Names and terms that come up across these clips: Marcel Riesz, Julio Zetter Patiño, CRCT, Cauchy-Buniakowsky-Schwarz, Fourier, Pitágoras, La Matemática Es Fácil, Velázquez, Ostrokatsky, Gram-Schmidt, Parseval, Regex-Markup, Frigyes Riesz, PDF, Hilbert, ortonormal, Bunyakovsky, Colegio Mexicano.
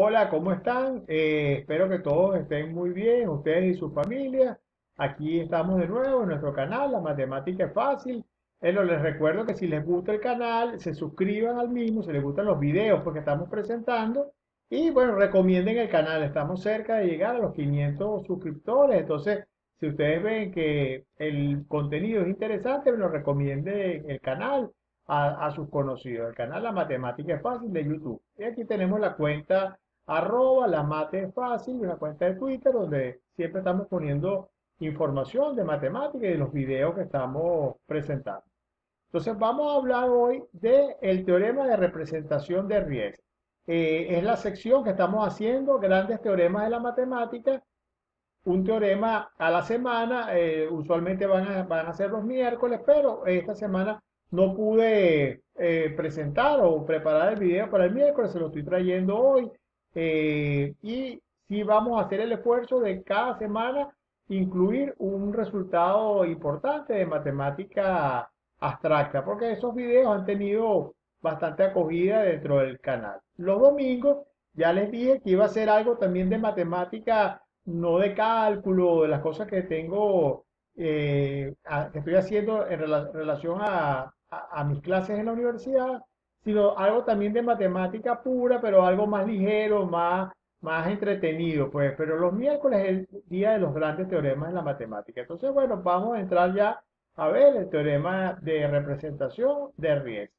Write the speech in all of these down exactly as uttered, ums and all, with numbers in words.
Hola, ¿cómo están? Eh, espero que todos estén muy bien, ustedes y su familia. Aquí estamos de nuevo en nuestro canal, La Matemática Es Fácil. Eh, les recuerdo que si les gusta el canal, se suscriban al mismo, si les gustan los videos porque estamos presentando. Y bueno, recomienden el canal, estamos cerca de llegar a los quinientos suscriptores. Entonces, si ustedes ven que el contenido es interesante, bueno, recomienden el canal a, a sus conocidos. El canal La Matemática Es Fácil de YouTube. Y aquí tenemos la cuenta arroba La Mate Es Fácil, una cuenta de Twitter donde siempre estamos poniendo información de matemática y de los videos que estamos presentando. Entonces vamos a hablar hoy del teorema de representación de Riesz. Eh, es la sección que estamos haciendo, grandes teoremas de la matemática, un teorema a la semana. Eh, usualmente van a, van a ser los miércoles, pero esta semana no pude eh, presentar o preparar el video para el miércoles, se lo estoy trayendo hoy. Eh, y sí vamos a hacer el esfuerzo de cada semana incluir un resultado importante de matemática abstracta, porque esos videos han tenido bastante acogida dentro del canal. Los domingos ya les dije que iba a ser algo también de matemática, no de cálculo, de las cosas que tengo, eh, a, que estoy haciendo en rela relación a, a, a mis clases en la universidad, sino algo también de matemática pura, pero algo más ligero, más, más entretenido, pues. Pero los miércoles es el día de los grandes teoremas en la matemática. Entonces, bueno, vamos a entrar ya a ver el teorema de representación de Riesz.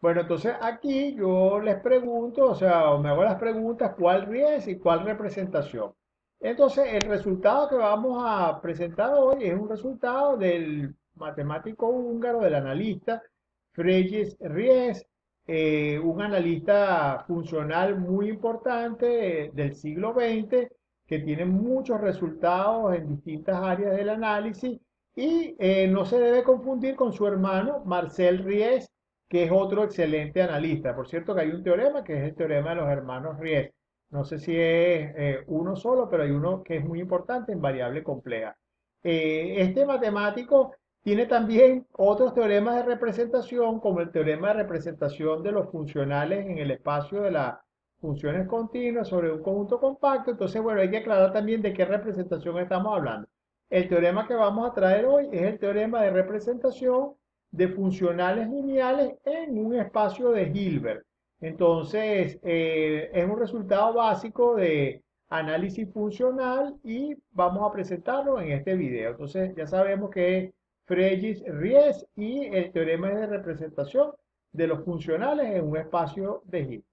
Bueno, entonces aquí yo les pregunto, o sea, me hago las preguntas, ¿cuál Riesz y cuál representación? Entonces, el resultado que vamos a presentar hoy es un resultado del matemático húngaro, del analista Frigyes Riesz, eh, un analista funcional muy importante eh, del siglo veinte, que tiene muchos resultados en distintas áreas del análisis y eh, no se debe confundir con su hermano Marcel Riesz, que es otro excelente analista. Por cierto que hay un teorema que es el teorema de los hermanos Riesz. No sé si es eh, uno solo, pero hay uno que es muy importante en variable compleja. Eh, este matemático tiene también otros teoremas de representación, como el teorema de representación de los funcionales en el espacio de las funciones continuas sobre un conjunto compacto. Entonces, bueno, hay que aclarar también de qué representación estamos hablando. El teorema que vamos a traer hoy es el teorema de representación de funcionales lineales en un espacio de Hilbert. Entonces, eh, es un resultado básico de análisis funcional y vamos a presentarlo en este video. Entonces, ya sabemos que es Frigyes Riesz y el teorema de representación de los funcionales en un espacio de Hilbert.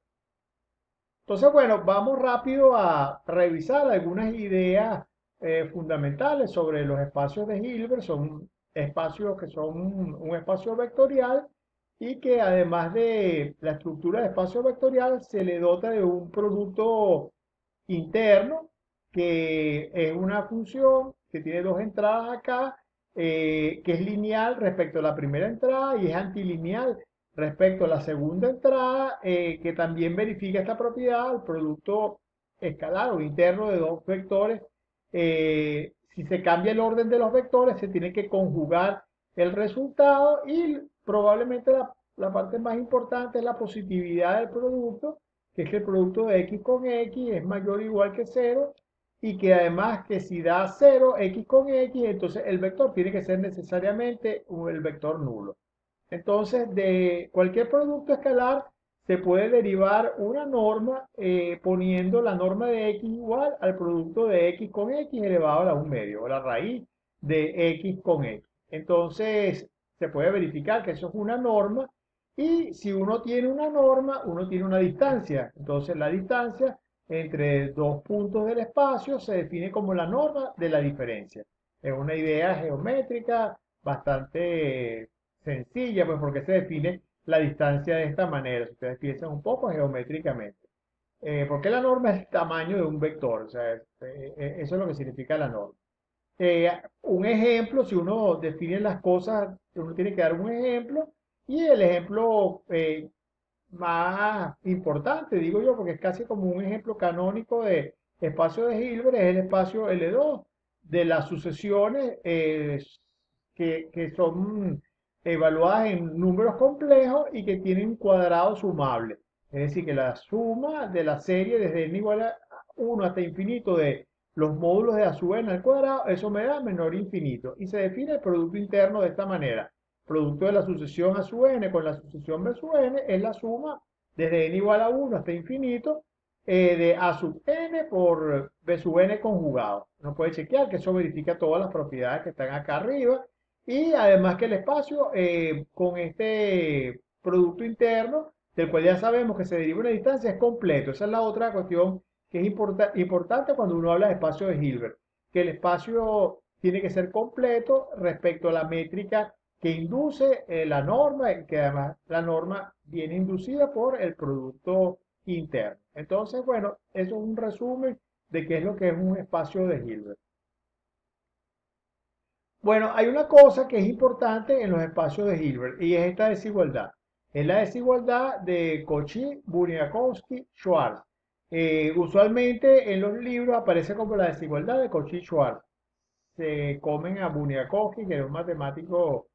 Entonces, bueno, vamos rápido a revisar algunas ideas eh, fundamentales sobre los espacios de Hilbert. Son espacios que son un, un espacio vectorial y que además de la estructura de espacio vectorial se le dota de un producto interno que es una función que tiene dos entradas acá, eh, que es lineal respecto a la primera entrada y es antilineal respecto a la segunda entrada, eh, que también verifica esta propiedad, el producto escalar o interno de dos vectores. eh, Si se cambia el orden de los vectores, se tiene que conjugar el resultado y probablemente la, la parte más importante es la positividad del producto, que es que el producto de X con X es mayor o igual que cero y que además que si da cero X con X, entonces el vector tiene que ser necesariamente el vector nulo. Entonces, de cualquier producto escalar se puede derivar una norma eh, poniendo la norma de x igual al producto de x con x elevado a la un medio, o la raíz de x con x. Entonces, se puede verificar que eso es una norma, y si uno tiene una norma, uno tiene una distancia. Entonces, la distancia entre dos puntos del espacio se define como la norma de la diferencia. Es una idea geométrica bastante sencilla, pues porque se define la distancia de esta manera, si ustedes piensan un poco geométricamente. Eh, porque la norma es el tamaño de un vector, o sea, eh, eh, eso es lo que significa la norma. Eh, un ejemplo, si uno define las cosas, uno tiene que dar un ejemplo, y el ejemplo eh, más importante, digo yo, porque es casi como un ejemplo canónico de espacio de Hilbert, es el espacio L dos de las sucesiones eh, que, que son evaluadas en números complejos y que tienen cuadrado sumable. Es decir, que la suma de la serie desde n igual a uno hasta infinito de los módulos de a sub n al cuadrado, eso me da menor infinito. Y se define el producto interno de esta manera. Producto de la sucesión a sub n con la sucesión b sub n es la suma desde n igual a uno hasta infinito eh, de a sub n por b sub n conjugado. Uno puede chequear que eso verifica todas las propiedades que están acá arriba. Y además que el espacio eh, con este producto interno, del cual ya sabemos que se deriva una distancia, es completo. Esa es la otra cuestión que es importa, importante cuando uno habla de espacio de Hilbert, que el espacio tiene que ser completo respecto a la métrica que induce eh, la norma, que además la norma viene inducida por el producto interno. Entonces, bueno, eso es un resumen de qué es lo que es un espacio de Hilbert. Bueno, hay una cosa que es importante en los espacios de Hilbert y es esta desigualdad. Es la desigualdad de Cauchy-Bunyakovsky-Schwarz. Eh, usualmente en los libros aparece como la desigualdad de Cauchy-Schwarz. Se comen a Bunyakovsky, que era un matemático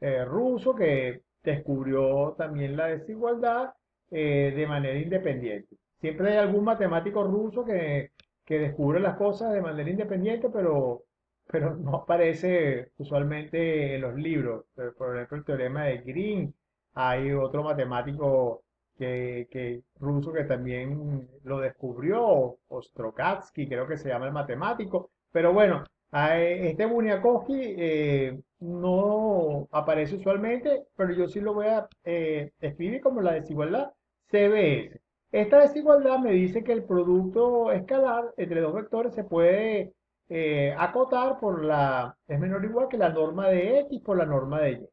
eh, ruso que descubrió también la desigualdad eh, de manera independiente. Siempre hay algún matemático ruso que, que descubre las cosas de manera independiente, pero, pero no aparece usualmente en los libros. Por ejemplo, el teorema de Green. Hay otro matemático que, que, ruso que también lo descubrió, Ostrokatsky, creo que se llama el matemático. Pero bueno, este Bunyakovsky eh, no aparece usualmente, pero yo sí lo voy a eh, escribir como la desigualdad C B S. Esta desigualdad me dice que el producto escalar entre dos vectores se puede eh, acotar por la, es menor o igual que la norma de X por la norma de Y.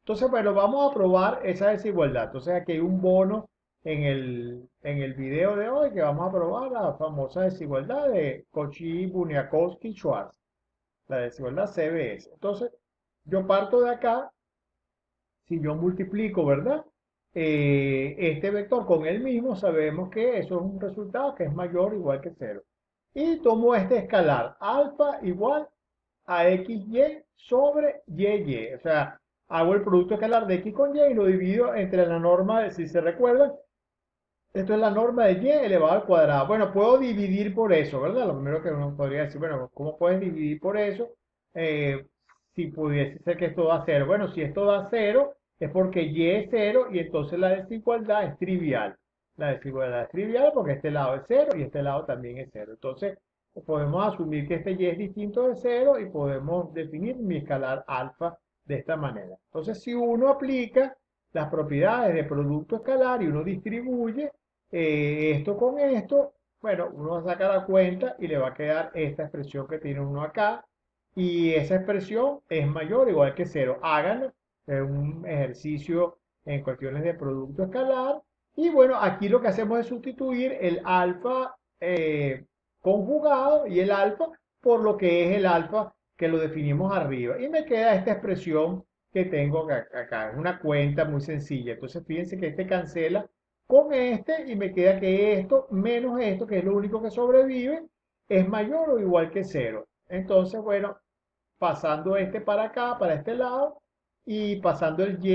Entonces, bueno, vamos a probar esa desigualdad. Entonces, aquí hay un bono en el, en el video de hoy que vamos a probar la famosa desigualdad de Cauchy-Bunyakovsky-Schwarz. La desigualdad C B S. Entonces, yo parto de acá. Si yo multiplico, ¿verdad? Eh, este vector con el mismo, sabemos que eso es un resultado que es mayor o igual que cero. Y tomo este escalar. Alfa igual a X Y sobre Y Y. O sea, hago el producto escalar de X con Y y lo divido entre la norma, de, si se recuerdan, esto es la norma de Y elevado al cuadrado. Bueno, puedo dividir por eso, ¿verdad? Lo primero que uno podría decir, bueno, ¿cómo puedes dividir por eso? Eh, si pudiese ser que esto da cero. Bueno, si esto da cero, es porque Y es cero y entonces la desigualdad es trivial. La desigualdad es trivial porque este lado es cero y este lado también es cero. Entonces, podemos asumir que este Y es distinto de cero y podemos definir mi escalar alfa de esta manera. Entonces, si uno aplica las propiedades de producto escalar y uno distribuye eh, esto con esto, bueno, uno saca la cuenta y le va a quedar esta expresión que tiene uno acá. Y esa expresión es mayor o igual que cero. Háganlo, es un ejercicio en cuestiones de producto escalar. Y bueno, aquí lo que hacemos es sustituir el alfa eh, conjugado y el alfa por lo que es el alfa que lo definimos arriba. Y me queda esta expresión que tengo acá. Es una cuenta muy sencilla. Entonces fíjense que este cancela con este y me queda que esto menos esto, que es lo único que sobrevive, es mayor o igual que cero. Entonces, bueno, pasando este para acá, para este lado, y pasando el Y,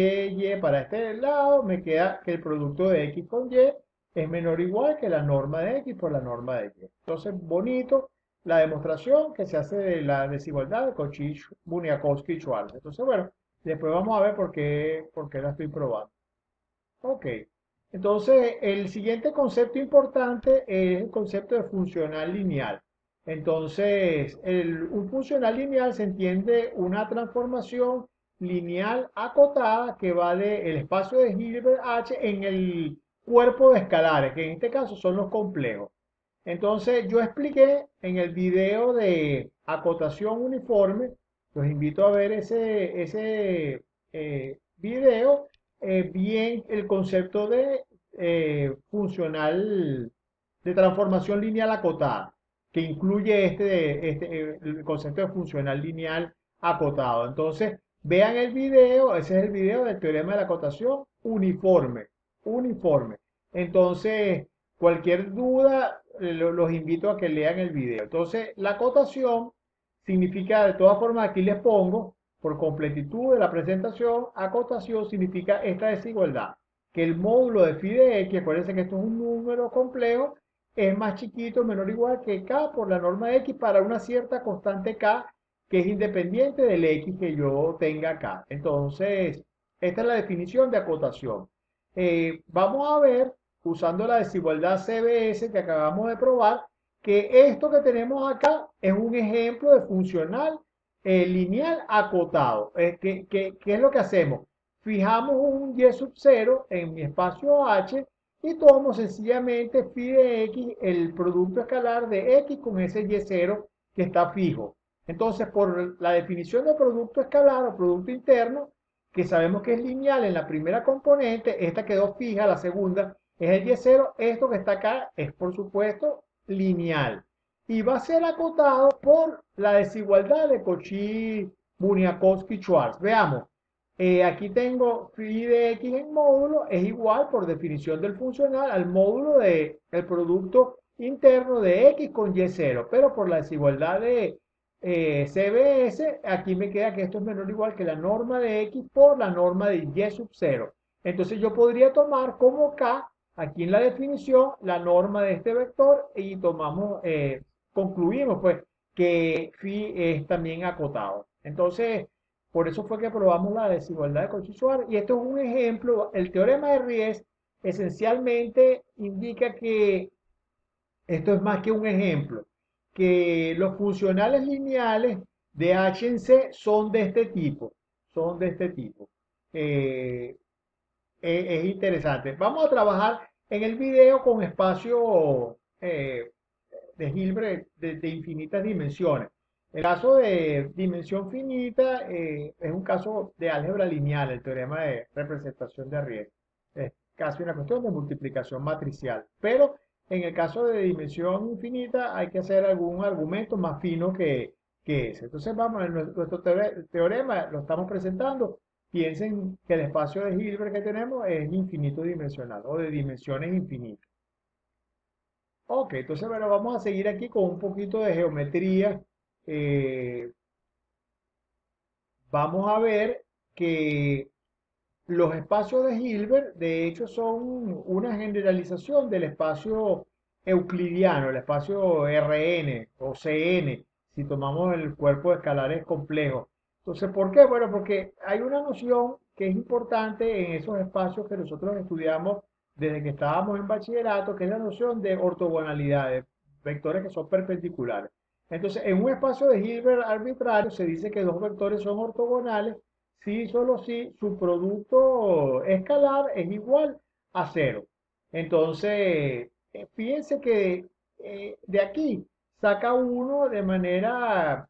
Y para este lado, me queda que el producto de X con Y es menor o igual que la norma de X por la norma de Y. Entonces, bonito la demostración que se hace de la desigualdad de Cauchy-Bunyakovsky-Schwarz. Entonces, bueno, después vamos a ver por qué, por qué la estoy probando. Ok. Entonces, el siguiente concepto importante es el concepto de funcional lineal. Entonces, el, un funcional lineal se entiende una transformación lineal acotada que va del espacio de Hilbert H en el cuerpo de escalares, que en este caso son los complejos. Entonces, yo expliqué en el video de acotación uniforme, los invito a ver ese, ese eh, video, eh, bien el concepto de eh, funcional de transformación lineal acotada, que incluye este, este, el concepto de funcional lineal acotado. Entonces, vean el video, ese es el video del teorema de la acotación uniforme, uniforme. Entonces, cualquier duda, los invito a que lean el video. Entonces, la acotación significa, de todas formas, aquí les pongo, por completitud de la presentación, acotación significa esta desigualdad. que el módulo de phi de x, acuérdense que esto es un número complejo, es más chiquito, menor o igual que k por la norma de x para una cierta constante k que es independiente del x que yo tenga acá. Entonces, esta es la definición de acotación. Eh, vamos a ver, usando la desigualdad C B S que acabamos de probar, que esto que tenemos acá es un ejemplo de funcional eh, lineal acotado. Eh, ¿qué, qué, ¿Qué es lo que hacemos? Fijamos un y sub cero en mi espacio H y tomamos sencillamente phi de x, el producto escalar de x con ese y cero que está fijo. Entonces, por la definición de producto escalar o producto interno, que sabemos que es lineal en la primera componente, esta quedó fija, la segunda es el y cero, esto que está acá es, por supuesto, lineal. Y va a ser acotado por la desigualdad de Cauchy-Bunyakovsky-Schwarz. Veamos, eh, aquí tengo phi de x en módulo, es igual por definición del funcional al módulo del producto interno de x con y cero, pero por la desigualdad de Eh, C B S, aquí me queda que esto es menor o igual que la norma de x por la norma de y sub cero. Entonces yo podría tomar como k, aquí en la definición, la norma de este vector y tomamos, eh, concluimos pues que phi es también acotado. Entonces, por eso fue que probamos la desigualdad de Cauchy-Schwarz y esto es un ejemplo. El teorema de Riesz esencialmente indica que esto es más que un ejemplo, que los funcionales lineales de H en C son de este tipo, son de este tipo. Eh, es, es interesante. Vamos a trabajar en el video con espacio eh, de Hilbert de, de infinitas dimensiones. El caso de dimensión finita eh, es un caso de álgebra lineal, el teorema de representación de Riesz. Es casi una cuestión de multiplicación matricial, pero en el caso de dimensión infinita hay que hacer algún argumento más fino que, que ese. Entonces vamos, nuestro teorema lo estamos presentando. Piensen que el espacio de Hilbert que tenemos es infinito dimensional o de dimensiones infinitas. Ok, entonces bueno, vamos a seguir aquí con un poquito de geometría. Eh, vamos a ver que los espacios de Hilbert, de hecho, son una generalización del espacio euclidiano, el espacio R N o C N, si tomamos el cuerpo de escalares complejos. Entonces, ¿por qué? Bueno, porque hay una noción que es importante en esos espacios que nosotros estudiamos desde que estábamos en bachillerato, que es la noción de ortogonalidad, de vectores que son perpendiculares. Entonces, en un espacio de Hilbert arbitrario se dice que dos vectores son ortogonales, sí, solo sí, su producto escalar es igual a cero. Entonces, fíjense que eh, de aquí saca uno de manera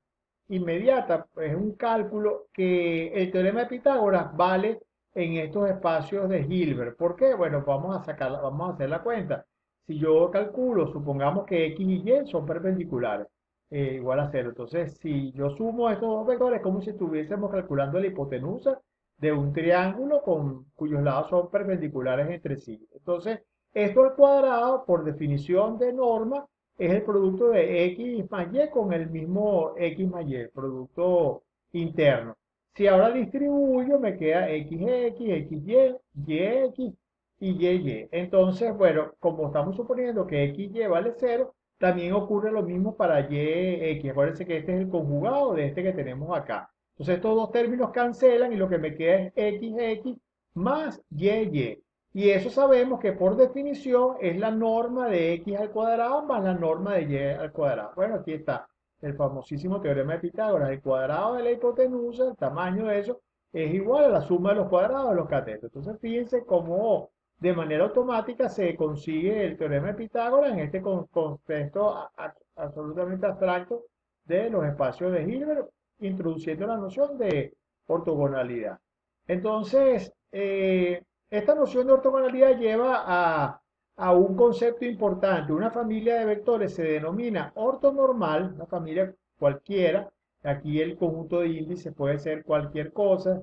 inmediata, es un cálculo que el teorema de Pitágoras vale en estos espacios de Hilbert. ¿Por qué? Bueno, vamos a sacar, vamos a hacer la cuenta. Si yo calculo, supongamos que x y y son perpendiculares. Eh, igual a cero. Entonces, si yo sumo estos dos vectores, como si estuviésemos calculando la hipotenusa de un triángulo con, cuyos lados son perpendiculares entre sí. Entonces, esto al cuadrado, por definición de norma, es el producto de x más y con el mismo x más y, producto interno. Si ahora distribuyo, me queda xx, xy, yx y yy. Entonces, bueno, como estamos suponiendo que xy vale cero, también ocurre lo mismo para yx. Acuérdense que este es el conjugado de este que tenemos acá. Entonces estos dos términos cancelan y lo que me queda es xx más yy. Y eso sabemos que por definición es la norma de x al cuadrado más la norma de y al cuadrado. Bueno, aquí está el famosísimo teorema de Pitágoras. El cuadrado de la hipotenusa, el tamaño de eso, es igual a la suma de los cuadrados de los catetos. Entonces fíjense cómo de manera automática se consigue el teorema de Pitágoras en este contexto absolutamente abstracto de los espacios de Hilbert, introduciendo la noción de ortogonalidad. Entonces, eh, esta noción de ortogonalidad lleva a, a un concepto importante. Una familia de vectores se denomina ortonormal, una familia cualquiera. Aquí el conjunto de índices puede ser cualquier cosa,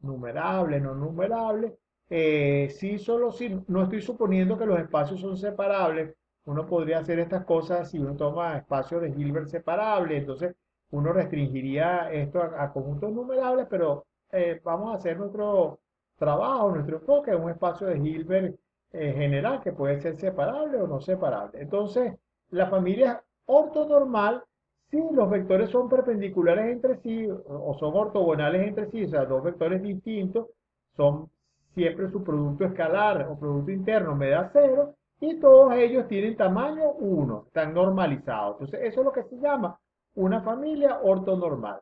numerable, no numerable. Eh, sí, solo sí, no estoy suponiendo que los espacios son separables. Uno podría hacer estas cosas si uno toma espacios de Hilbert separables, entonces uno restringiría esto a, a conjuntos numerables, pero eh, vamos a hacer nuestro trabajo, nuestro enfoque es un espacio de Hilbert eh, general que puede ser separable o no separable. Entonces, la familia ortonormal, si los vectores son perpendiculares entre sí o son ortogonales entre sí, o sea, dos vectores distintos, son siempre su producto escalar o producto interno me da cero y todos ellos tienen tamaño uno, están normalizados. Entonces, eso es lo que se llama una familia ortonormal.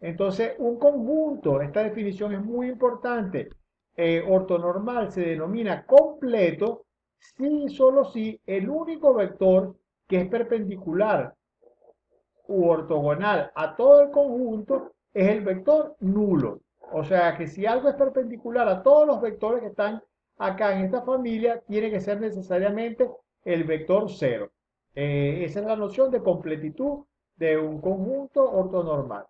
Entonces, un conjunto, esta definición es muy importante, eh, ortonormal se denomina completo si y solo si el único vector que es perpendicular u ortogonal a todo el conjunto es el vector nulo. O sea, que si algo es perpendicular a todos los vectores que están acá en esta familia, tiene que ser necesariamente el vector cero. Eh, esa es la noción de completitud de un conjunto ortonormal.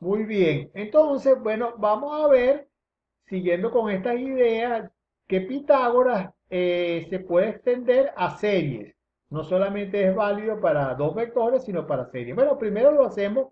Muy bien, entonces, bueno, vamos a ver, siguiendo con estas ideas, que Pitágoras eh, se puede extender a series. No solamente es válido para dos vectores, sino para series. Bueno, primero lo hacemos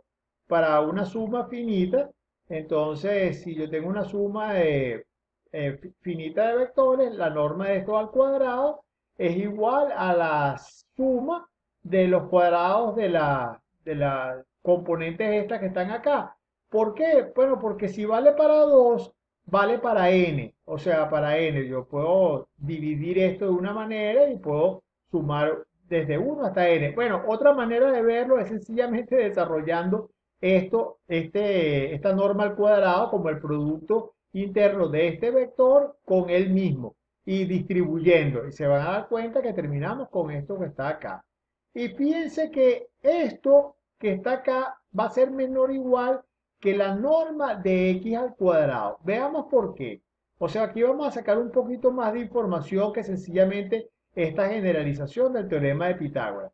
para una suma finita. Entonces, si yo tengo una suma de, eh, finita de vectores, la norma de esto al cuadrado es igual a la suma de los cuadrados de la, de la componentes estas que están acá. ¿Por qué? Bueno, porque si vale para dos, vale para n. O sea, para n. Yo puedo dividir esto de una manera y puedo sumar desde uno hasta n. Bueno, otra manera de verlo es sencillamente desarrollando esto, este, esta norma al cuadrado como el producto interno de este vector con él mismo y distribuyendo. Y se van a dar cuenta que terminamos con esto que está acá. Y fíjense que esto que está acá va a ser menor o igual que la norma de x al cuadrado. Veamos por qué. O sea, aquí vamos a sacar un poquito más de información que sencillamente esta generalización del teorema de Pitágoras.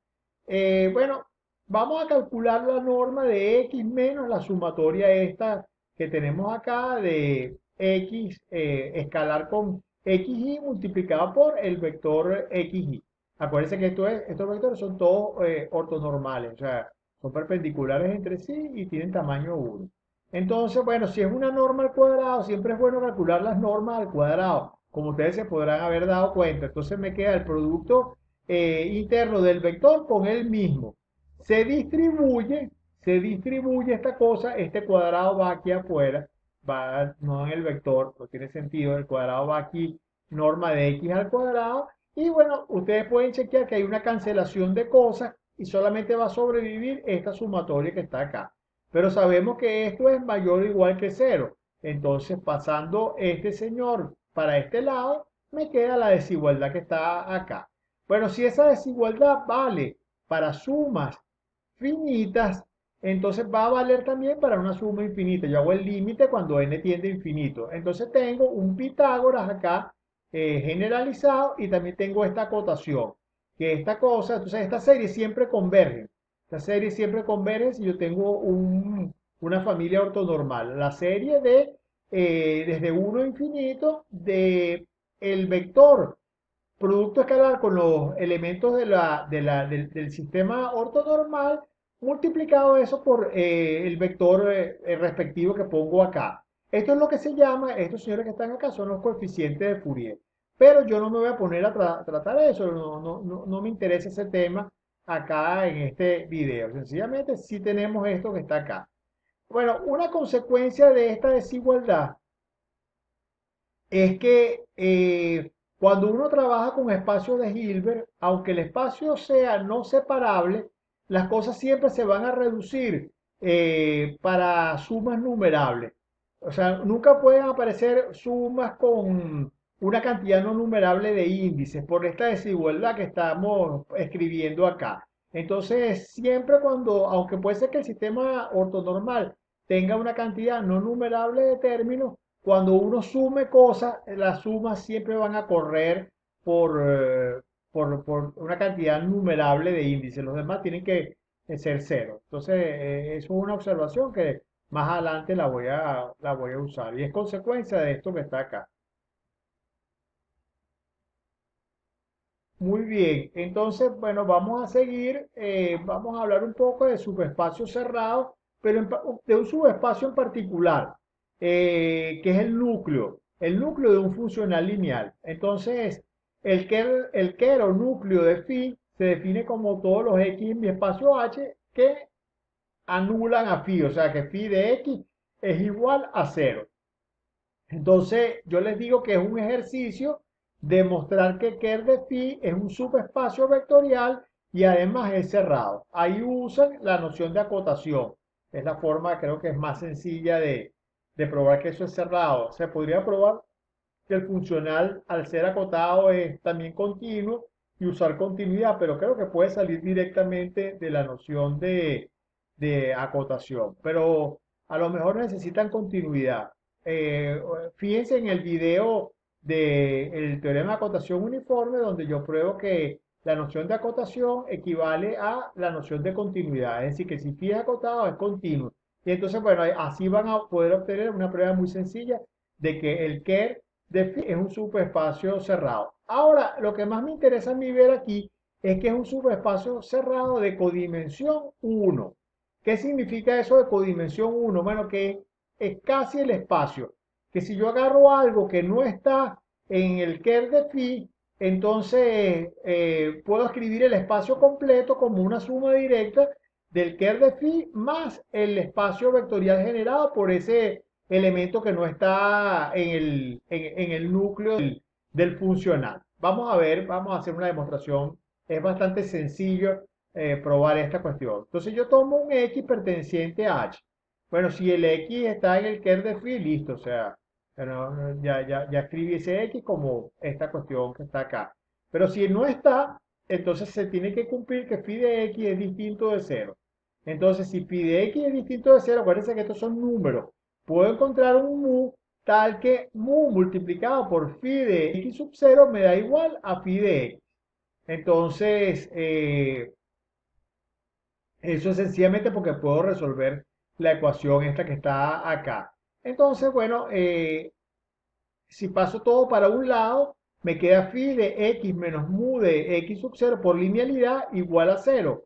Eh, bueno, vamos a calcular la norma de x menos la sumatoria esta que tenemos acá de x eh, escalar con xy multiplicada por el vector xy. Acuérdense que esto es, estos vectores son todos eh, ortonormales, o sea, son perpendiculares entre sí y tienen tamaño uno. Entonces, bueno, si es una norma al cuadrado, siempre es bueno calcular las normas al cuadrado, como ustedes se podrán haber dado cuenta. Entonces me queda el producto eh, interno del vector con él mismo. Se distribuye, se distribuye esta cosa, este cuadrado va aquí afuera, va no en el vector, no tiene sentido, el cuadrado va aquí, norma de x al cuadrado. Y bueno, ustedes pueden chequear que hay una cancelación de cosas y solamente va a sobrevivir esta sumatoria que está acá. Pero sabemos que esto es mayor o igual que cero. Entonces, pasando este señor para este lado, me queda la desigualdad que está acá. Bueno, si esa desigualdad vale para sumas finitas, entonces va a valer también para una suma infinita. Yo hago el límite cuando n tiende a infinito. Entonces tengo un Pitágoras acá eh, generalizado y también tengo esta acotación. Que esta cosa, entonces esta serie siempre converge. Esta serie siempre converge si yo tengo un, una familia ortonormal. La serie de, eh, desde uno a infinito, de el vector producto escalar con los elementos de la, de la, del, del sistema ortonormal, multiplicado eso por eh, el vector eh, respectivo que pongo acá. Esto es lo que se llama, estos señores que están acá son los coeficientes de Fourier. Pero yo no me voy a poner a tra tratar eso, no, no, no, no me interesa ese tema acá en este video. Sencillamente sí tenemos esto que está acá. Bueno, una consecuencia de esta desigualdad es que eh, cuando uno trabaja con espacios de Hilbert, aunque el espacio sea no separable, las cosas siempre se van a reducir eh, para sumas numerables. O sea, nunca pueden aparecer sumas con una cantidad no numerable de índices por esta desigualdad que estamos escribiendo acá. Entonces, siempre cuando, aunque puede ser que el sistema ortonormal tenga una cantidad no numerable de términos, cuando uno sume cosas, las sumas siempre van a correr por, por, por una cantidad numerable de índices. Los demás tienen que ser cero. Entonces, eh, eso es una observación que más adelante la voy a, la voy a usar. Y es consecuencia de esto que está acá. Muy bien, entonces, bueno, vamos a seguir, eh, vamos a hablar un poco de subespacios cerrados, pero en, de un subespacio en particular, eh, que es el núcleo, el núcleo de un funcional lineal. Entonces, el, ker, el keronúcleo de phi se define como todos los x en mi espacio H que anulan a phi, o sea que phi de x es igual a cero. Entonces, yo les digo que es un ejercicio demostrar que ker de phi es un subespacio vectorial y además es cerrado. Ahí usan la noción de acotación. Es la forma, creo que es más sencilla de, de probar que eso es cerrado. Se podría probar que el funcional, al ser acotado, es también continuo y usar continuidad, pero creo que puede salir directamente de la noción de, de acotación. Pero a lo mejor necesitan continuidad. Eh, fíjense en el video del teorema de acotación uniforme, donde yo pruebo que la noción de acotación equivale a la noción de continuidad, es decir, que si phi es acotado es continuo. Y entonces, bueno, así van a poder obtener una prueba muy sencilla de que el ker de phi es un subespacio cerrado. Ahora, lo que más me interesa a mí ver aquí es que es un subespacio cerrado de codimensión uno. ¿Qué significa eso de codimensión uno? Bueno, que es casi el espacio. Que si yo agarro algo que no está en el ker de phi, entonces, eh, puedo escribir el espacio completo como una suma directa del ker de phi más el espacio vectorial generado por ese elemento que no está en el, en, en el núcleo del, del funcional. Vamos a ver, vamos a hacer una demostración. Es bastante sencillo eh, probar esta cuestión. Entonces, yo tomo un X perteneciente a H. Bueno, si el X está en el ker de phi, listo, o sea... Bueno, ya, ya, ya escribí ese X como esta cuestión que está acá. Pero si no está, entonces se tiene que cumplir que phi de X es distinto de cero. Entonces, si phi de X es distinto de cero, acuérdense que estos son números. Puedo encontrar un mu tal que mu multiplicado por phi de X sub cero me da igual a phi de X. Entonces, eh, eso es sencillamente porque puedo resolver la ecuación esta que está acá. Entonces, bueno, eh, si paso todo para un lado, me queda phi de x menos mu de x sub cero por linealidad igual a cero.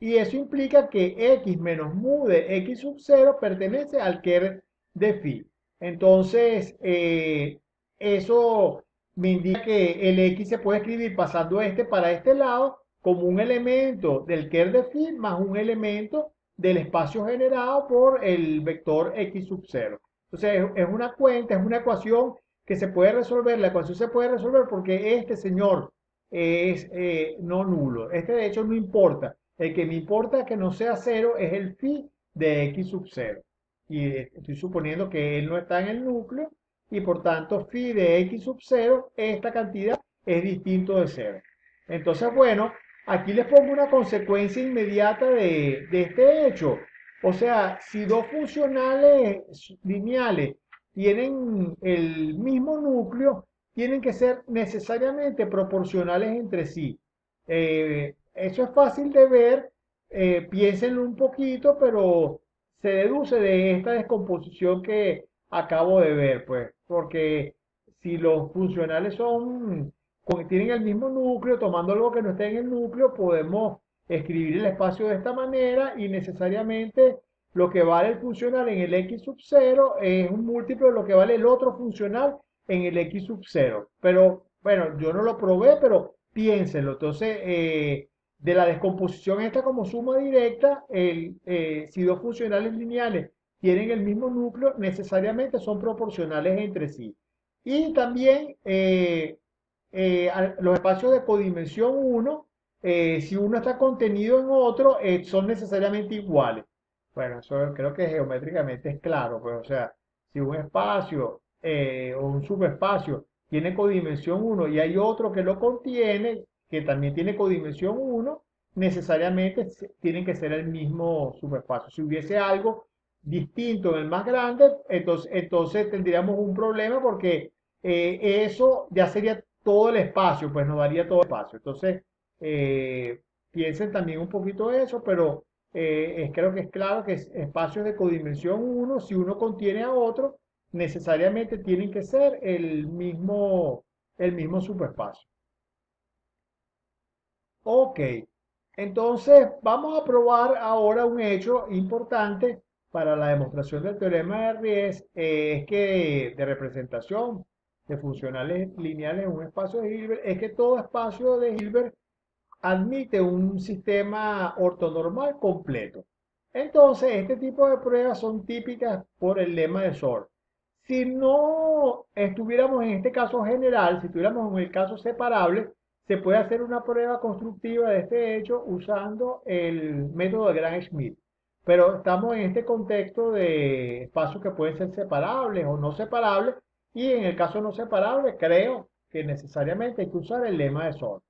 Y eso implica que x menos mu de x sub cero pertenece al ker de phi. Entonces, eh, eso me indica que el x se puede escribir pasando este para este lado como un elemento del ker de phi más un elemento del espacio generado por el vector x sub cero. Entonces, es una cuenta, es una ecuación que se puede resolver. La ecuación se puede resolver porque este señor es eh, no nulo. Este, de hecho, no importa. El que me importa que no sea cero es el phi de x sub cero. Y estoy suponiendo que él no está en el núcleo y, por tanto, phi de x sub cero, esta cantidad, es distinto de cero. Entonces, bueno, aquí les pongo una consecuencia inmediata de, de este hecho. O sea, si dos funcionales lineales tienen el mismo núcleo, tienen que ser necesariamente proporcionales entre sí. Eh, eso es fácil de ver, eh, piénsenlo un poquito, pero se deduce de esta descomposición que acabo de ver, pues, porque si los funcionales son, tienen el mismo núcleo, tomando algo que no esté en el núcleo, podemos escribir el espacio de esta manera y necesariamente lo que vale el funcional en el x sub cero es un múltiplo de lo que vale el otro funcional en el x sub cero. Pero, bueno, yo no lo probé, pero piénsenlo. Entonces, eh, de la descomposición esta como suma directa, el, eh, si dos funcionales lineales tienen el mismo núcleo, necesariamente son proporcionales entre sí. Y también eh, eh, los espacios de codimensión uno, Eh, si uno está contenido en otro, eh, son necesariamente iguales. Bueno, eso creo que geométricamente es claro, pues, o sea, si un espacio eh, o un subespacio tiene codimensión uno y hay otro que lo contiene, que también tiene codimensión uno, necesariamente tienen que ser el mismo subespacio. Si hubiese algo distinto en el más grande, entonces, entonces tendríamos un problema porque eh, eso ya sería todo el espacio, pues nos daría todo el espacio. Entonces, Eh, piensen también un poquito eso, pero eh, es, creo que es claro que es espacios de codimensión uno, si uno contiene a otro, necesariamente tienen que ser el mismo, el mismo subespacio. Ok, entonces vamos a probar ahora un hecho importante para la demostración del teorema de Riesz eh, es que de representación de funcionales lineales en un espacio de Hilbert es que todo espacio de Hilbert admite un sistema ortonormal completo. Entonces, este tipo de pruebas son típicas por el lema de Shor. Si no estuviéramos en este caso general, si estuviéramos en el caso separable, se puede hacer una prueba constructiva de este hecho usando el método de Gram-Schmidt. Pero estamos en este contexto de espacios que pueden ser separables o no separables, y en el caso no separable creo que necesariamente hay que usar el lema de Shor.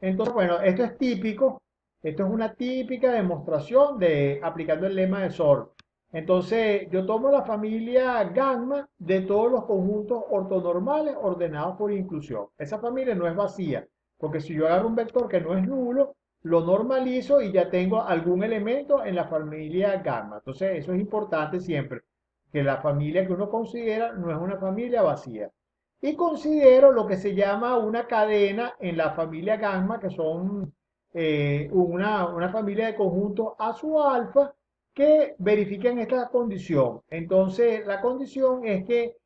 Entonces, bueno, esto es típico, esto es una típica demostración de aplicando el lema de Shor. Entonces, yo tomo la familia gamma de todos los conjuntos ortonormales ordenados por inclusión. Esa familia no es vacía, porque si yo agarro un vector que no es nulo, lo normalizo y ya tengo algún elemento en la familia gamma. Entonces, eso es importante siempre, que la familia que uno considera no es una familia vacía. Y considero lo que se llama una cadena en la familia gamma, que son eh, una, una familia de conjuntos a su alfa, que verifican esta condición. Entonces, la condición es que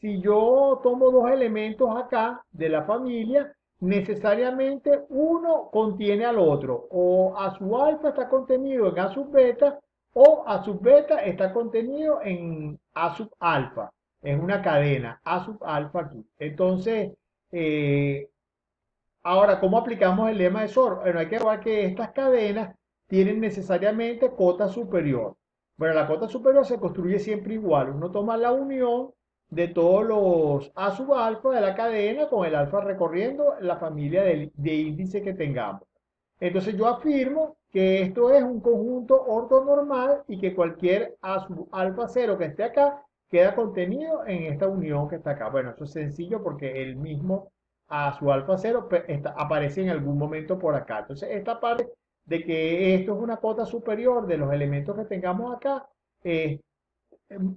si yo tomo dos elementos acá de la familia, necesariamente uno contiene al otro, o a su alfa está contenido en a sub beta, o a sub beta está contenido en a sub alfa, en una cadena, a sub alfa aquí. Entonces, eh, ahora, ¿cómo aplicamos el lema de Shor? Bueno, hay que ver que estas cadenas tienen necesariamente cota superior. Bueno, la cota superior se construye siempre igual. Uno toma la unión de todos los a sub alfa de la cadena con el alfa recorriendo la familia de, de índice que tengamos. Entonces yo afirmo que esto es un conjunto ortonormal y que cualquier a sub alfa cero que esté acá queda contenido en esta unión que está acá. Bueno, esto es sencillo porque el mismo a sub alfa cero está, aparece en algún momento por acá. Entonces esta parte de que esto es una cota superior de los elementos que tengamos acá, eh,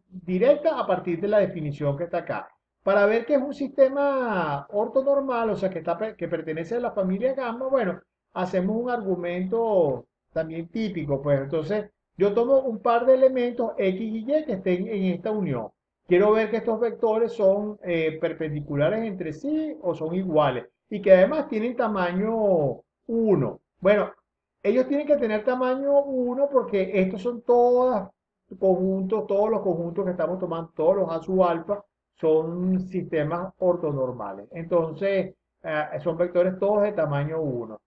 directa a partir de la definición que está acá. Para ver que es un sistema ortonormal, o sea, que, está, que pertenece a la familia gamma, bueno, hacemos un argumento también típico, pues. Entonces, yo tomo un par de elementos X y Y que estén en esta unión. Quiero ver que estos vectores son eh, perpendiculares entre sí o son iguales, y que además tienen tamaño uno. Bueno, ellos tienen que tener tamaño uno porque estos son todos conjuntos, todos los conjuntos que estamos tomando, todos los a sub alfa son sistemas ortonormales. Entonces, eh, son vectores todos de tamaño uno.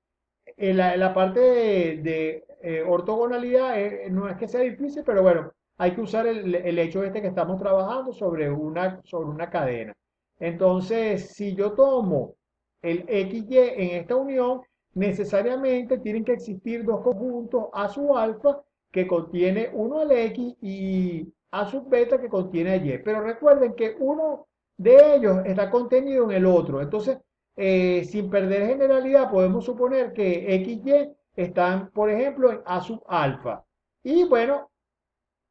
En la, en la parte de, de eh, ortogonalidad eh, no es que sea difícil, pero bueno, hay que usar el, el hecho este que estamos trabajando sobre una, sobre una cadena. Entonces, si yo tomo el X Y en esta unión, necesariamente tienen que existir dos conjuntos a sub alfa que contiene uno al X y a sub beta que contiene a Y. Pero recuerden que uno de ellos está contenido en el otro. Entonces, eh, sin perder generalidad, podemos suponer que X y están, por ejemplo, en a sub alfa. Y bueno,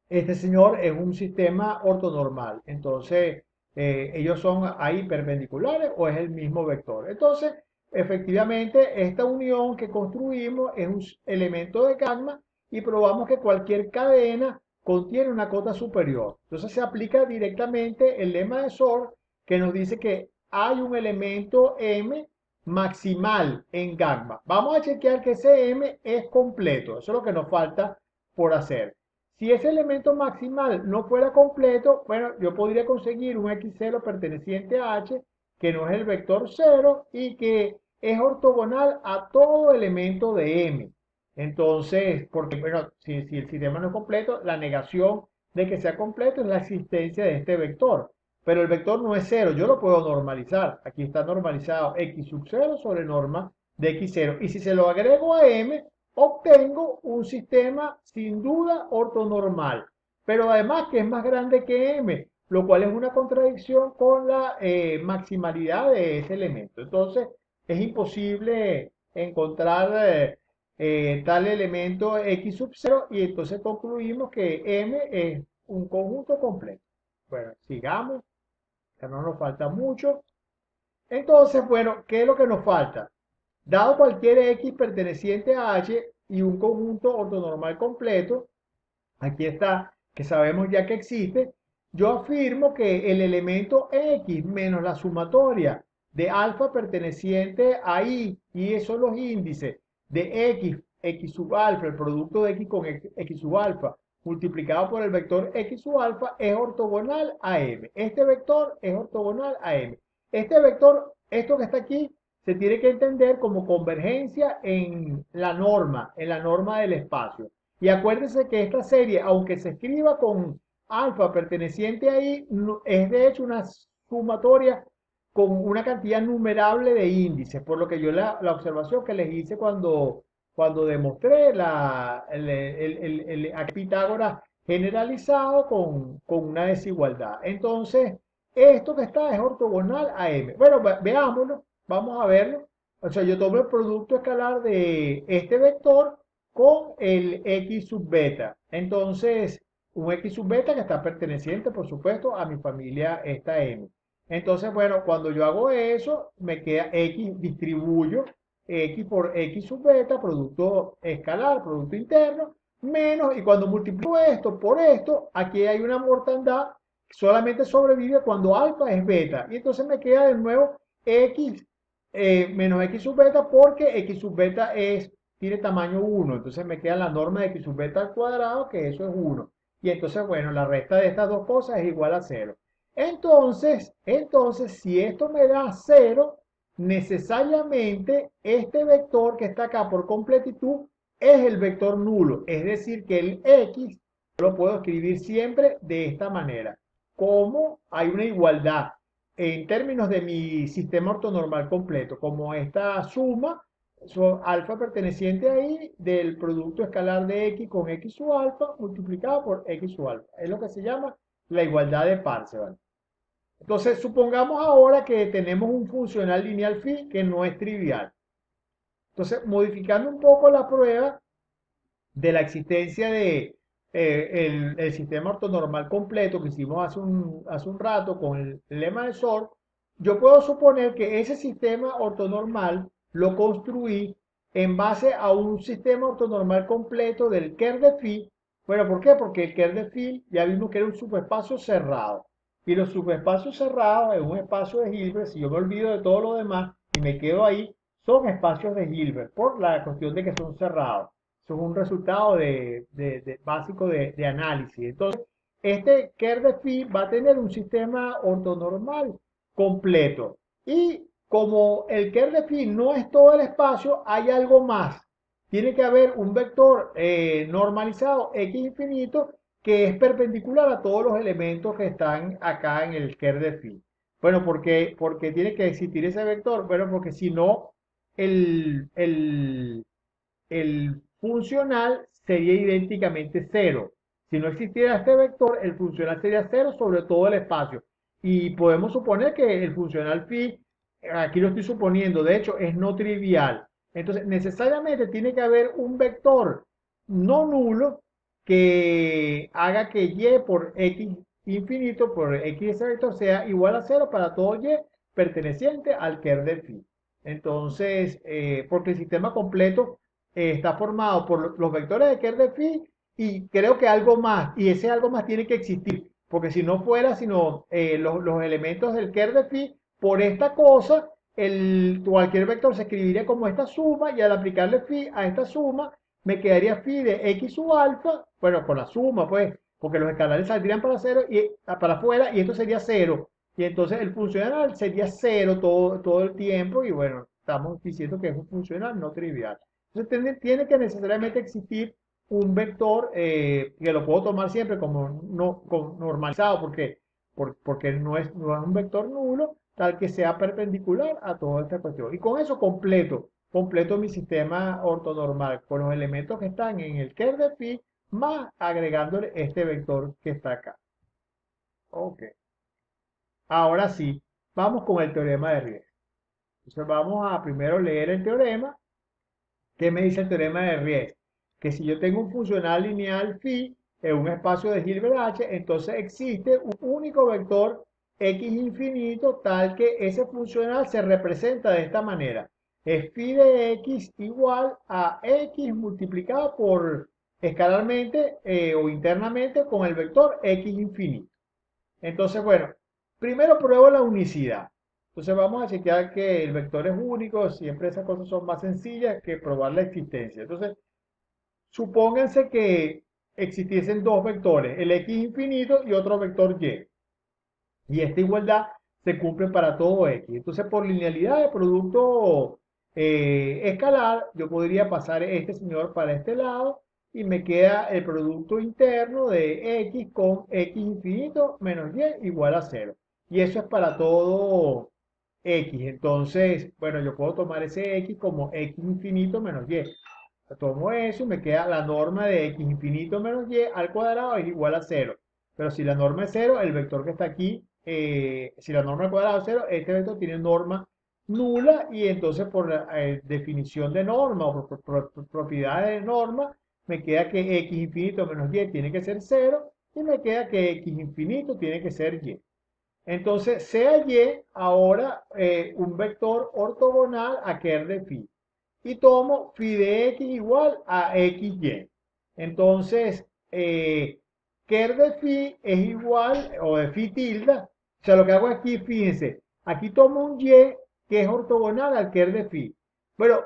este señor es un sistema ortonormal. Entonces, eh, ellos son ahí perpendiculares o es el mismo vector. Entonces, efectivamente, esta unión que construimos es un elemento de gamma y probamos que cualquier cadena contiene una cota superior. Entonces se aplica directamente el lema de Shor que nos dice que hay un elemento M maximal en gamma. Vamos a chequear que ese M es completo. Eso es lo que nos falta por hacer. Si ese elemento maximal no fuera completo, bueno, yo podría conseguir un X cero perteneciente a H que no es el vector cero y que es ortogonal a todo elemento de M. Entonces, porque bueno, si, si el sistema no es completo, la negación de que sea completo es la existencia de este vector. Pero el vector no es cero, yo lo puedo normalizar. Aquí está normalizado X sub cero sobre norma de X cero. Y si se lo agrego a M, obtengo un sistema sin duda ortonormal. Pero además que es más grande que M, lo cual es una contradicción con la eh, maximalidad de ese elemento. Entonces, es imposible encontrar eh, eh, tal elemento X sub cero y entonces concluimos que M es un conjunto completo. Bueno, sigamos, ya no nos falta mucho. Entonces, bueno, ¿qué es lo que nos falta? Dado cualquier X perteneciente a H y un conjunto ortonormal completo, aquí está que sabemos ya que existe, yo afirmo que el elemento X menos la sumatoria de alfa perteneciente a Y, y esos son los índices de X, X sub alfa, el producto de X con X, X sub alfa, multiplicado por el vector X sub alfa, es ortogonal a M. Este vector es ortogonal a M. Este vector, esto que está aquí, se tiene que entender como convergencia en la norma, en la norma del espacio. Y acuérdense que esta serie, aunque se escriba con alfa perteneciente a I, no, es de hecho una sumatoria con una cantidad numerable de índices, por lo que yo la, la observación que les hice cuando, cuando demostré la, el, el, el, el, el Pitágoras generalizado con, con una desigualdad. Entonces, esto que está es ortogonal a M. Bueno, veámoslo. Vamos a verlo. O sea, yo tomo el producto escalar de este vector con el X sub beta. Entonces, un X sub beta que está perteneciente, por supuesto, a mi familia esta M. Entonces, bueno, cuando yo hago eso, me queda X, distribuyo X por X sub beta, producto escalar, producto interno, menos, y cuando multiplico esto por esto, aquí hay una mortandad que solamente sobrevive cuando alfa es beta. Y entonces me queda de nuevo X eh, menos X sub beta, porque X sub beta es, tiene tamaño uno, entonces me queda la norma de X sub beta al cuadrado, que eso es uno. Y entonces, bueno, la resta de estas dos cosas es igual a cero. Entonces, entonces si esto me da cero, necesariamente este vector que está acá por completitud es el vector nulo. Es decir, que el X lo puedo escribir siempre de esta manera. Como hay una igualdad en términos de mi sistema ortonormal completo, como esta suma, so, alfa perteneciente a I del producto escalar de X con X sub alfa multiplicado por X sub alfa. Es lo que se llama la igualdad de Parseval. Entonces, supongamos ahora que tenemos un funcional lineal phi que no es trivial. Entonces, modificando un poco la prueba de la existencia de Eh, el, el sistema ortonormal completo que hicimos hace un, hace un rato con el lema de Shor, yo puedo suponer que ese sistema ortonormal lo construí en base a un sistema ortonormal completo del kernel de phi. Bueno, ¿por qué? Porque el kernel de phi ya vimos que era un subespacio cerrado. Y los subespacios cerrados, en un espacio de Hilbert, si yo me olvido de todo lo demás y me quedo ahí, son espacios de Hilbert, por la cuestión de que son cerrados. Eso es un resultado de, de, de básico de, de análisis. Entonces, este ker de phi va a tener un sistema ortonormal completo. Y como el ker de phi no es todo el espacio, hay algo más. Tiene que haber un vector eh, normalizado x infinito que es perpendicular a todos los elementos que están acá en el ker de phi. Bueno, ¿por qué? Porque tiene que existir ese vector. Bueno, porque si no, el... el, el funcional sería idénticamente cero. Si no existiera este vector, el funcional sería cero sobre todo el espacio. Y podemos suponer que el funcional phi, aquí lo estoy suponiendo, de hecho es no trivial. Entonces necesariamente tiene que haber un vector no nulo que haga que Y por X infinito, por X ese vector sea igual a cero para todo Y perteneciente al kernel de phi. Entonces, eh, porque el sistema completo está formado por los vectores de kernel de phi y creo que algo más, y ese algo más tiene que existir, porque si no fuera sino eh, los, los elementos del kernel de phi por esta cosa, el, cualquier vector se escribiría como esta suma, y al aplicarle phi a esta suma me quedaría phi de X sub alfa, bueno, con la suma pues, porque los escalares saldrían para cero y para afuera, y esto sería cero, y entonces el funcional sería cero todo, todo el tiempo, y bueno, estamos diciendo que es un funcional no trivial. Entonces tiene que necesariamente existir un vector eh, que lo puedo tomar siempre como, no, como normalizado, porque, porque no, es, no es un vector nulo, tal que sea perpendicular a toda esta cuestión. Y con eso completo, completo mi sistema ortonormal, con los elementos que están en el kernel de phi, más agregándole este vector que está acá. Ok. Ahora sí, vamos con el teorema de Riesz. Entonces vamos a primero leer el teorema. ¿Qué me dice el teorema de Riesz? Que si yo tengo un funcional lineal phi en un espacio de Hilbert H, entonces existe un único vector X infinito tal que ese funcional se representa de esta manera. Es phi de X igual a X multiplicado por escalarmente eh, o internamente con el vector x infinito. Entonces, bueno, primero pruebo la unicidad. Entonces vamos a chequear que el vector es único, siempre esas cosas son más sencillas que probar la existencia. Entonces, supónganse que existiesen dos vectores, el x infinito y otro vector y. Y esta igualdad se cumple para todo x. Entonces, por linealidad de producto eh, escalar, yo podría pasar este señor para este lado y me queda el producto interno de x con x infinito menos y igual a cero. Y eso es para todo x. Entonces, bueno, yo puedo tomar ese x como x infinito menos y. Tomo eso y me queda la norma de x infinito menos y al cuadrado es igual a cero. Pero si la norma es cero, el vector que está aquí, eh, si la norma al cuadrado es cero, este vector tiene norma nula. Y entonces por eh, definición de norma o por, por, por propiedad de norma, me queda que x infinito menos y tiene que ser cero. Y me queda que x infinito tiene que ser y. Entonces, sea y ahora eh, un vector ortogonal a kernel de phi. Y tomo phi de x igual a xy. Entonces, eh, kernel de phi es igual, o de phi tilde. O sea, lo que hago aquí, fíjense, aquí tomo un y que es ortogonal al kernel de phi. Bueno,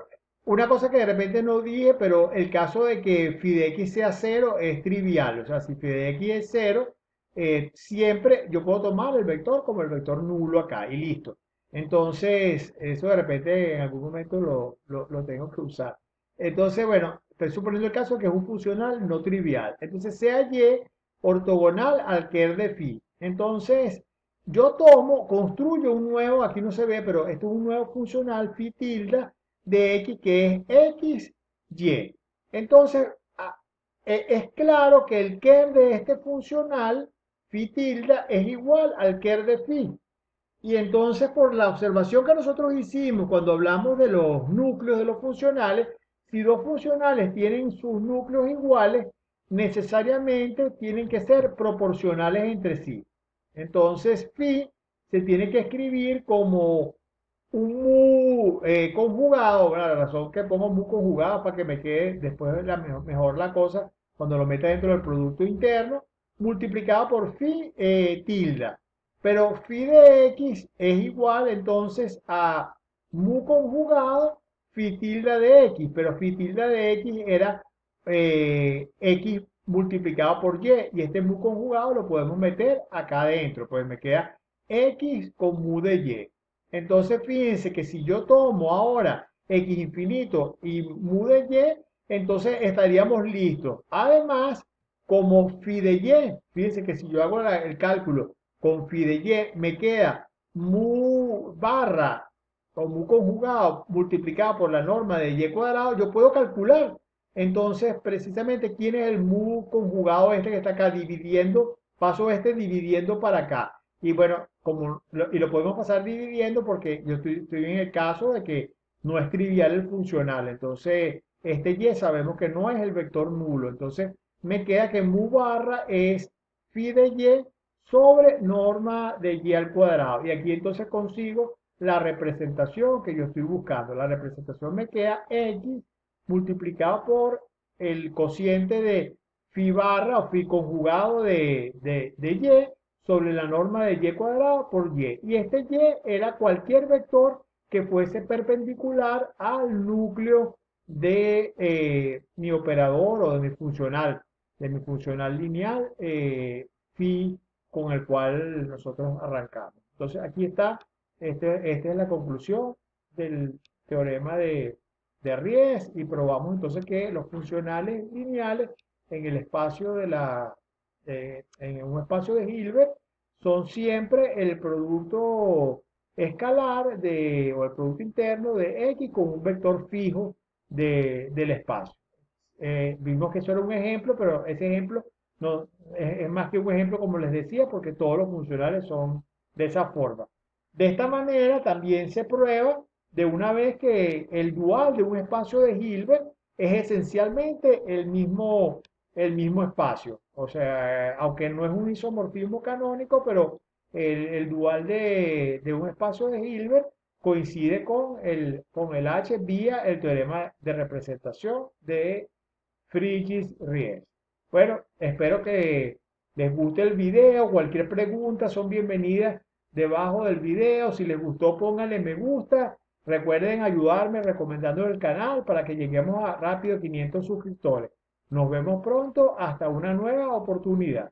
una cosa que de repente no dije, pero el caso de que phi de x sea cero es trivial. O sea, si phi de x es cero, Eh, siempre yo puedo tomar el vector como el vector nulo acá y listo. Entonces, eso de repente en algún momento lo, lo, lo tengo que usar. Entonces, bueno, estoy suponiendo el caso que es un funcional no trivial. Entonces, sea y ortogonal al kernel de phi. Entonces, yo tomo, construyo un nuevo, aquí no se ve, pero esto es un nuevo funcional phi tilde de x que es x, y. Entonces, eh, es claro que el kernel de este funcional phi tilde es igual al kernel de phi. Y entonces por la observación que nosotros hicimos cuando hablamos de los núcleos de los funcionales, si dos funcionales tienen sus núcleos iguales, necesariamente tienen que ser proporcionales entre sí. Entonces phi se tiene que escribir como un mu eh, conjugado, bueno, la razón que pongo mu conjugado para que me quede después la mejor, mejor la cosa cuando lo meta dentro del producto interno, multiplicado por phi eh, tilde. Pero phi de x es igual entonces a mu conjugado phi tilde de x. Pero phi tilde de x era eh, x multiplicado por y. Y este mu conjugado lo podemos meter acá adentro. Pues me queda x con mu de y. Entonces fíjense que si yo tomo ahora x infinito y mu de y, entonces estaríamos listos. Además, como phi de y, fíjense que si yo hago la, el cálculo con phi de y, me queda mu barra o mu conjugado multiplicado por la norma de y cuadrado, yo puedo calcular entonces precisamente quién es el mu conjugado este que está acá dividiendo, paso este dividiendo para acá. Y bueno, como lo, y lo podemos pasar dividiendo porque yo estoy, estoy en el caso de que no es trivial el funcional. Entonces, este y sabemos que no es el vector nulo. Entonces, me queda que mu barra es phi de y sobre norma de y al cuadrado. Y aquí entonces consigo la representación que yo estoy buscando. La representación me queda x multiplicado por el cociente de phi barra o phi conjugado de, de, de y sobre la norma de y cuadrado por y. Y este y era cualquier vector que fuese perpendicular al núcleo de eh, mi operador o de mi funcional, de mi funcional lineal eh, phi con el cual nosotros arrancamos. Entonces aquí está, este, esta es la conclusión del teorema de, de Riesz y probamos entonces que los funcionales lineales en el espacio de la, eh, en un espacio de Hilbert son siempre el producto escalar de, o el producto interno de x con un vector fijo de, del espacio. Eh, vimos que eso era un ejemplo, pero ese ejemplo no, es, es más que un ejemplo, como les decía, porque todos los funcionales son de esa forma. De esta manera también se prueba de una vez que el dual de un espacio de Hilbert es esencialmente el mismo, el mismo espacio. O sea, aunque no es un isomorfismo canónico, pero el, el dual de, de un espacio de Hilbert coincide con el, con el H vía el teorema de representación de Frigyes Riesz. Bueno, espero que les guste el video. Cualquier pregunta son bienvenidas debajo del video. Si les gustó, pónganle me gusta. Recuerden ayudarme recomendando el canal para que lleguemos a rápido quinientos suscriptores. Nos vemos pronto. Hasta una nueva oportunidad.